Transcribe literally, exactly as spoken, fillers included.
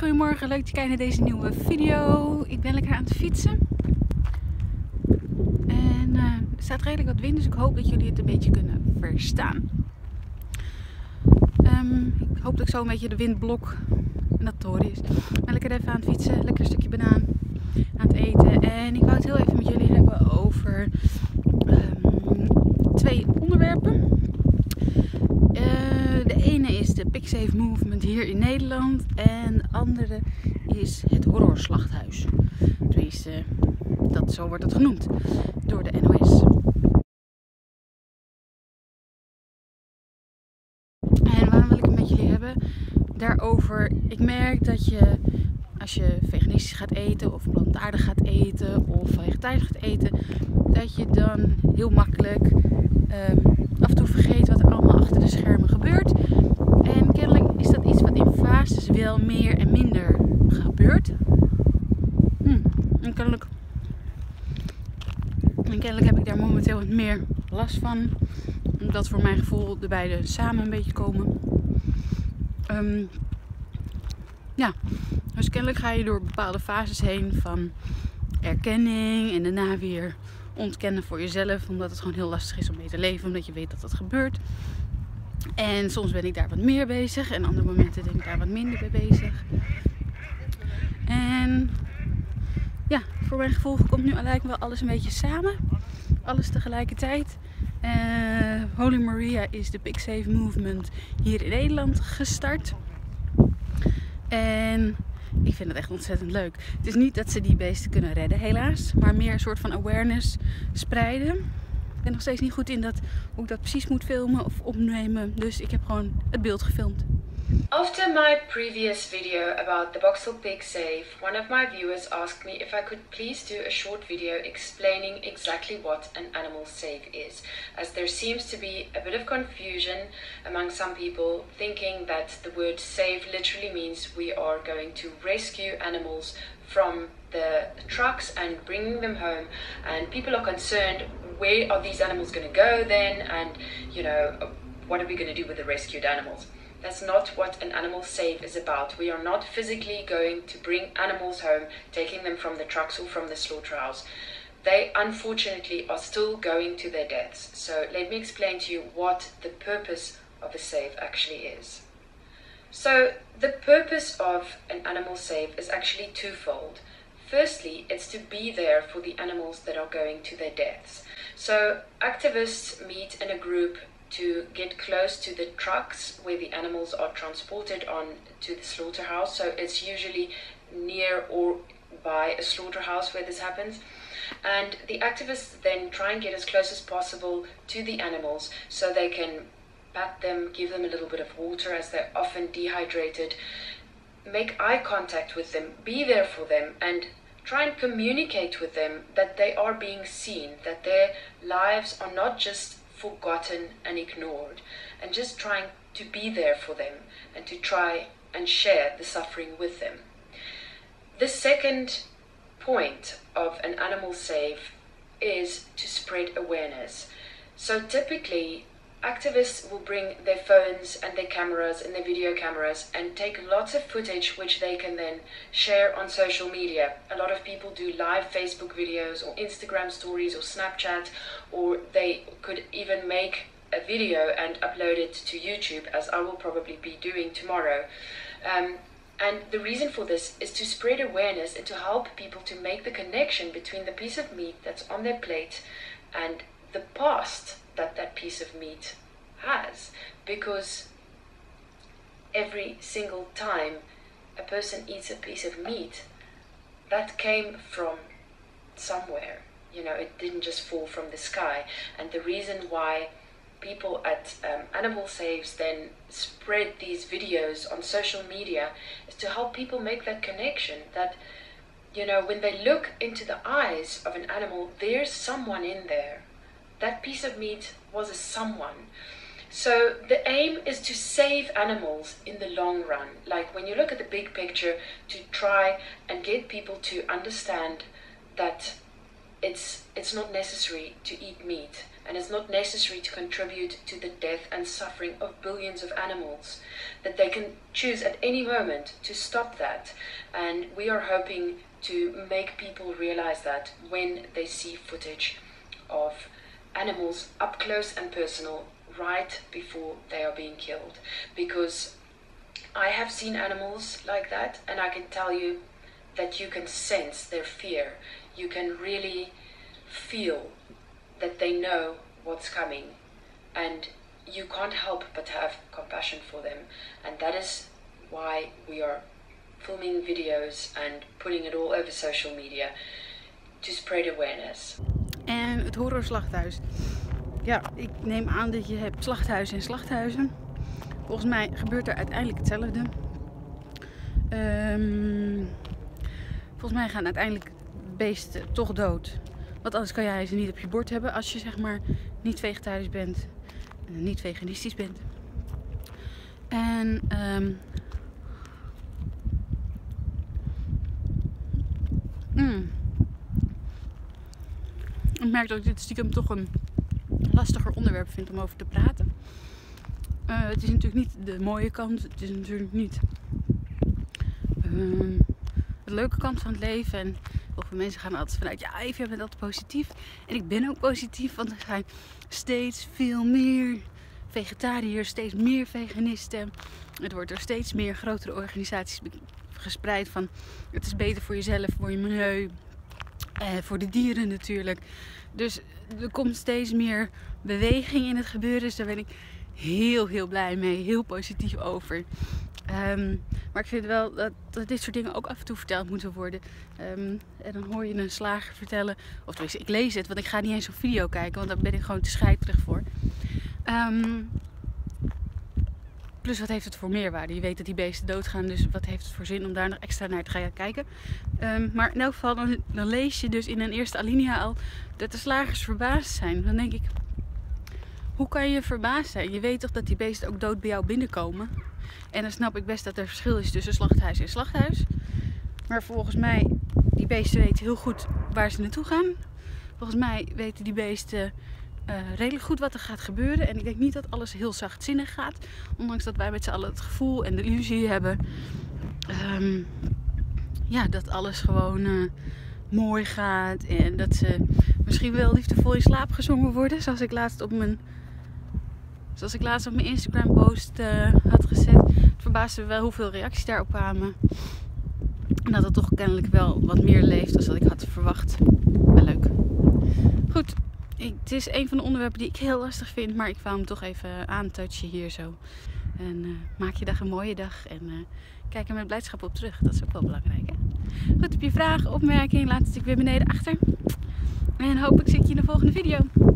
goedemorgen, leuk dat je kijkt naar deze nieuwe video. Ik ben lekker aan het fietsen. En uh, er staat redelijk wat wind, dus ik hoop dat jullie het een beetje kunnen verstaan. Um, ik hoop dat ik zo een beetje de wind blok en dat het horen is. Maar lekker even aan het fietsen, lekker een stukje banaan aan het eten. En ik wou het heel even met jullie hebben over um, twee onderwerpen. Uh, de ene is de Pig Save Movement hier in Nederland en de andere is het horrorslachthuis. Dus, uh, dat, zo wordt het genoemd door de N O S. En waarom wil ik het met jullie hebben? Daarover, ik merk dat je als je veganistisch gaat eten of plantaardig gaat eten of vegetarisch gaat eten, dat je dan heel makkelijk um, af en toe vergeet wat er allemaal achter de schermen gebeurt. En kennelijk is dat iets wat in fases wel meer en minder gebeurt. Hmm. En, kennelijk, en kennelijk heb ik daar momenteel wat meer last van. Omdat voor mijn gevoel de beide samen een beetje komen. Um, ja, dus kennelijk ga je door bepaalde fases heen van erkenning en daarna weer ontkennen voor jezelf, omdat het gewoon heel lastig is om mee te leven, omdat je weet dat dat gebeurt. En soms ben ik daar wat meer bezig en andere momenten ben ik daar wat minder mee bezig. En ja, voor mijn gevoel komt nu lijkt wel alles een beetje samen, alles tegelijkertijd. Uh, Holly Maria is de Pig Save Movement hier in Nederland gestart. En ik vind het echt ontzettend leuk. Het is niet dat ze die beesten kunnen redden, helaas. Maar meer een soort van awareness spreiden. Ik ben nog steeds niet goed in dat, hoe ik dat precies moet filmen of opnemen. Dus ik heb gewoon het beeld gefilmd. After my previous video about the Boxel Pig Save, one of my viewers asked me if I could please do a short video explaining exactly what an animal save is, as there seems to be a bit of confusion among some people thinking that the word save literally means we are going to rescue animals from the trucks and bringing them home, and people are concerned, where are these animals going to go then, and you know, what are we going to do with the rescued animals? That's not what an animal save is about. We are not physically going to bring animals home, taking them from the trucks or from the slaughterhouse. They unfortunately are still going to their deaths. So let me explain to you what the purpose of a save actually is. So the purpose of an animal save is actually twofold. Firstly, it's to be there for the animals that are going to their deaths. So activists meet in a group to get close to the trucks where the animals are transported on to the slaughterhouse. So it's usually near or by a slaughterhouse where this happens. And the activists then try and get as close as possible to the animals so they can pat them, give them a little bit of water as they're often dehydrated, make eye contact with them, be there for them, and try and communicate with them that they are being seen, that their lives are not just forgotten and ignored, and just trying to be there for them and to try and share the suffering with them. The second point of an animal save is to spread awareness. So typically activists will bring their phones and their cameras and their video cameras and take lots of footage which they can then share on social media. A lot of people do live Facebook videos or Instagram stories or Snapchat, or they could even make a video and upload it to YouTube, as I will probably be doing tomorrow. Um, And the reason for this is to spread awareness and to help people to make the connection between the piece of meat that's on their plate and the past that that piece of meat has. Because every single time a person eats a piece of meat, that came from somewhere. You know, it didn't just fall from the sky. And the reason why people at um, animal saves then spread these videos on social media is to help people make that connection that, you know, when they look into the eyes of an animal, there's someone in there. That piece of meat was a someone. So the aim is to save animals in the long run. Like when you look at the big picture, to try and get people to understand that it's, it's not necessary to eat meat. and it's not necessary to contribute to the death and suffering of billions of animals, that they can choose at any moment to stop that. And we are hoping to make people realize that when they see footage of animals up close and personal right before they are being killed. Because I have seen animals like that, and I can tell you that you can sense their fear. You can really feel that they know what's coming, and you can't help but have compassion for them. And that is why we are filming videos and putting it all over social media to spread awareness. En het horrorslachthuis. Ja, ik neem aan dat je hebt slachthuizen en slachthuizen. Volgens mij gebeurt er uiteindelijk hetzelfde. Um, volgens mij gaan uiteindelijk beesten toch dood. Want anders kan jij ze niet op je bord hebben als je, zeg maar, niet vegetarisch bent. En niet veganistisch bent. En um, mm, ik merk dat ik dit stiekem toch een lastiger onderwerp vind om over te praten. Uh, het is natuurlijk niet de mooie kant. Het is natuurlijk niet uh, de leuke kant van het leven. En heel veel mensen gaan altijd vanuit, ja, je bent altijd positief. En ik ben ook positief, want er zijn steeds veel meer vegetariërs, steeds meer veganisten. Het wordt door steeds meer grotere organisaties gespreid van, het is beter voor jezelf, voor je milieu, eh, voor de dieren natuurlijk. Dus er komt steeds meer beweging in het gebeuren, dus daar ben ik heel, heel blij mee. Heel positief over. Um, maar ik vind wel dat, dat dit soort dingen ook af en toe verteld moeten worden. Um, en dan hoor je een slager vertellen. Of tenminste, ik lees het, want ik ga niet eens een video kijken. Want daar ben ik gewoon te scheiterig voor. Um, plus, wat heeft het voor meerwaarde? Je weet dat die beesten doodgaan. Dus wat heeft het voor zin om daar nog extra naar te gaan kijken? Um, maar in elk geval, dan, dan lees je dus in een eerste alinea al dat de slagers verbaasd zijn. Dan denk ik, hoe kan je verbaasd zijn? Je weet toch dat die beesten ook dood bij jou binnenkomen? En dan snap ik best dat er verschil is tussen slachthuis en slachthuis. Maar volgens mij, die beesten weten heel goed waar ze naartoe gaan. Volgens mij weten die beesten uh, redelijk goed wat er gaat gebeuren. En ik denk niet dat alles heel zachtzinnig gaat. Ondanks dat wij met z'n allen het gevoel en de illusie hebben. Um, ja, dat alles gewoon uh, mooi gaat. En dat ze misschien wel liefdevol in slaap gezongen worden. Zoals ik laatst op mijn... Zoals ik laatst op mijn Instagram post uh, had gezet. Het verbaasde me wel hoeveel reacties daarop kwamen. En dat het toch kennelijk wel wat meer leeft dan dat ik had verwacht. Wel leuk. Goed, ik, het is een van de onderwerpen die ik heel lastig vind. Maar ik wou hem toch even aantouchen hier zo. En uh, maak je dag een mooie dag. En uh, kijk er met blijdschap op terug. Dat is ook wel belangrijk, hè? Goed, heb je vragen, opmerkingen? Laat het natuurlijk weer beneden achter. En hoop ik zie ik je in de volgende video.